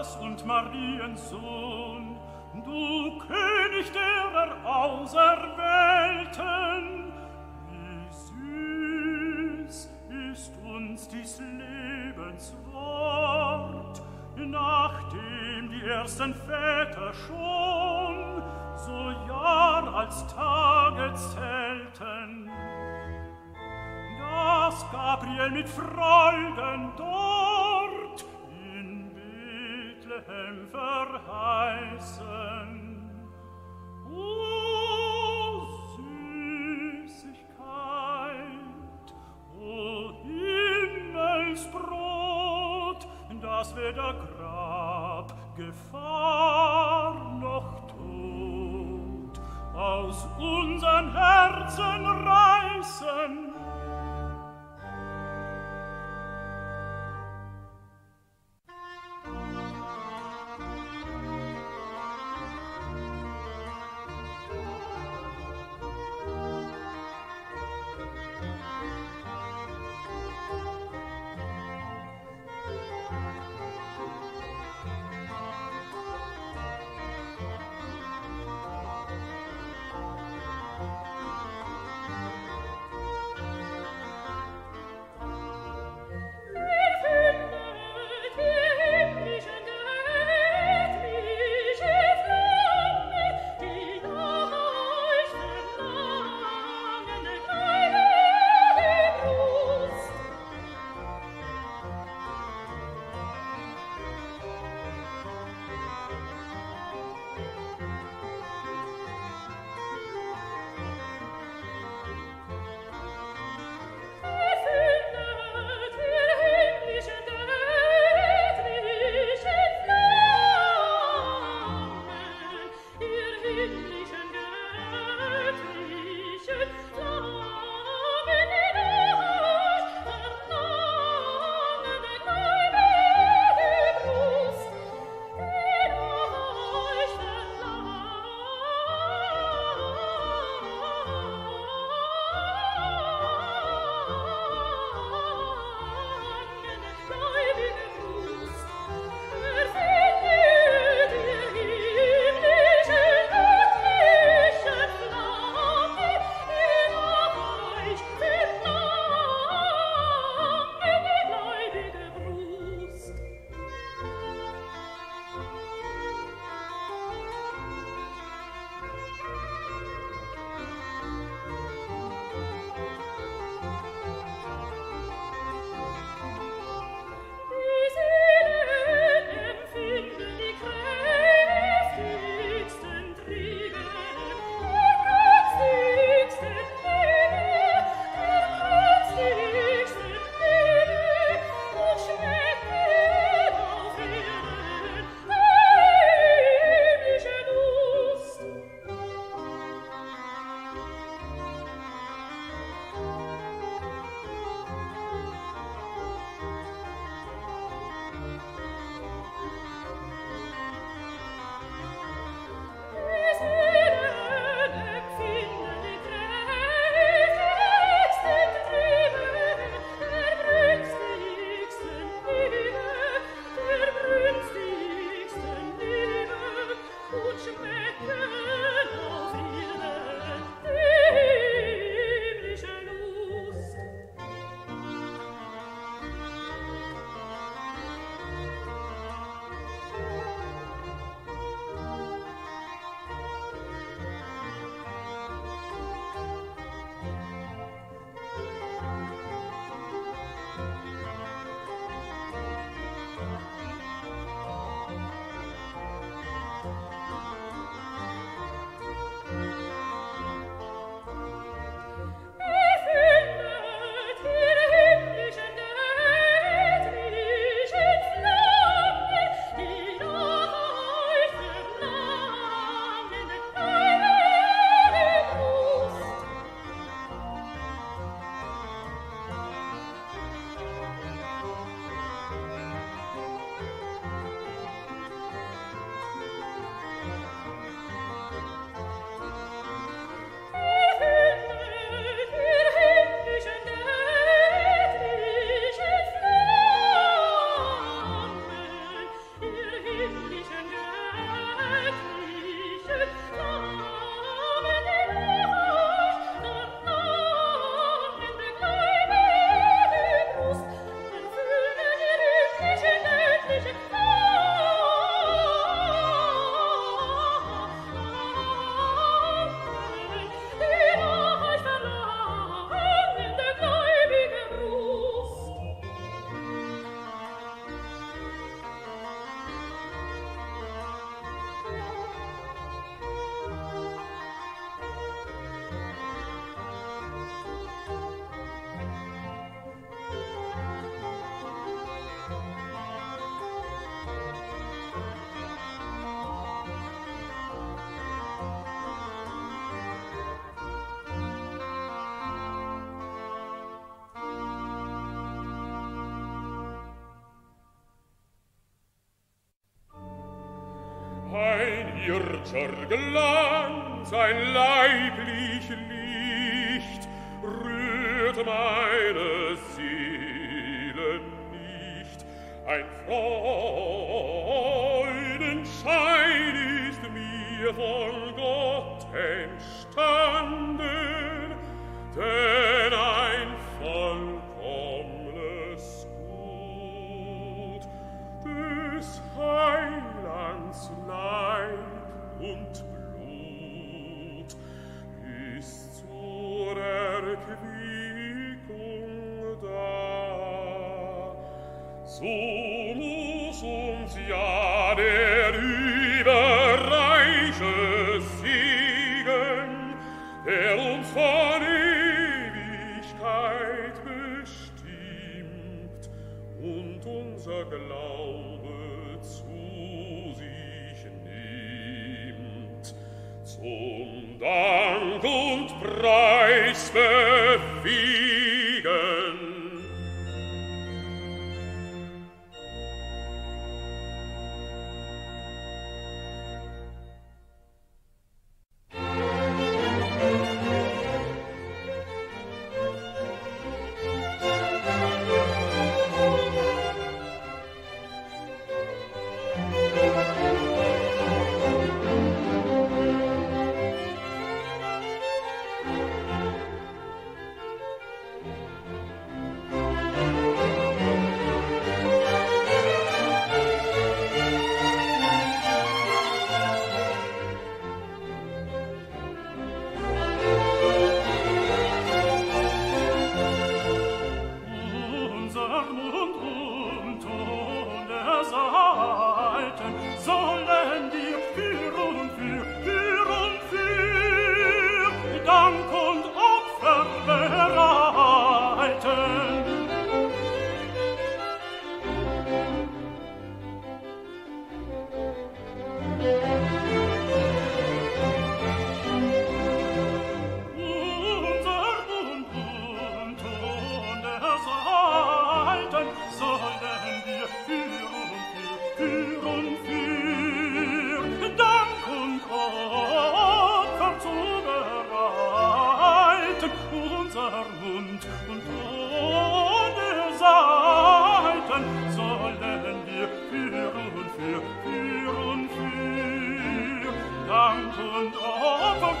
Vaters und Mariens Sohn, du König derer Auserwählten, wie süß ist uns dies Lebenswort, nachdem die ersten Väter schon so Jahr als Tage zählten. Dass Gabriel mit Freuden dort in Bethlehem verheißen. O Süßigkeit, o Himmelsbrot, das weder Grab, Gefahr noch Tod aus unseren Herzen reißen. irdischer Glanz, ein leiblich Licht, rührt meine Seele nicht. Ein Freudenschein ist mir von Gott entstanden, denn ein vollkommenes Gut des Heilands Leib und Blut ist zur Erquickung da. So muss uns ja der überreiche Segen, der uns von Ewigkeit bestimmt und unser Glaube zu sich nimmt, zum Dank und Preis befiegen.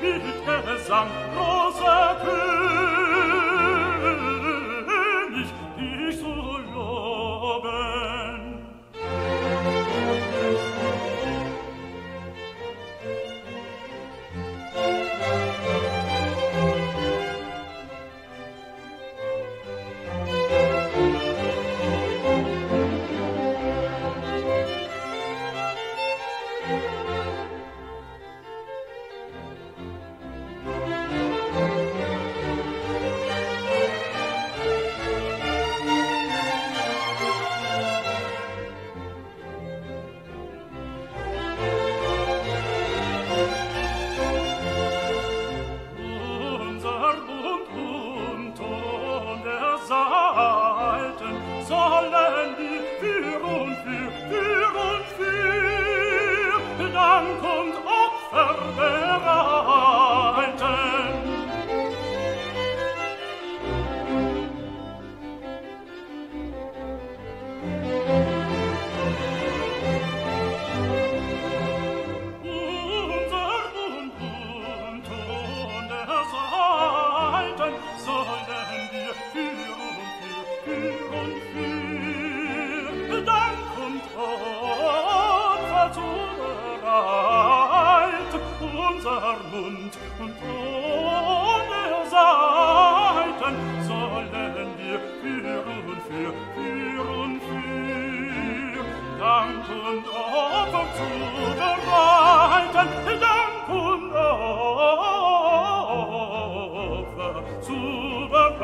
Mit Gesang, großer König,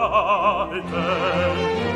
Seite.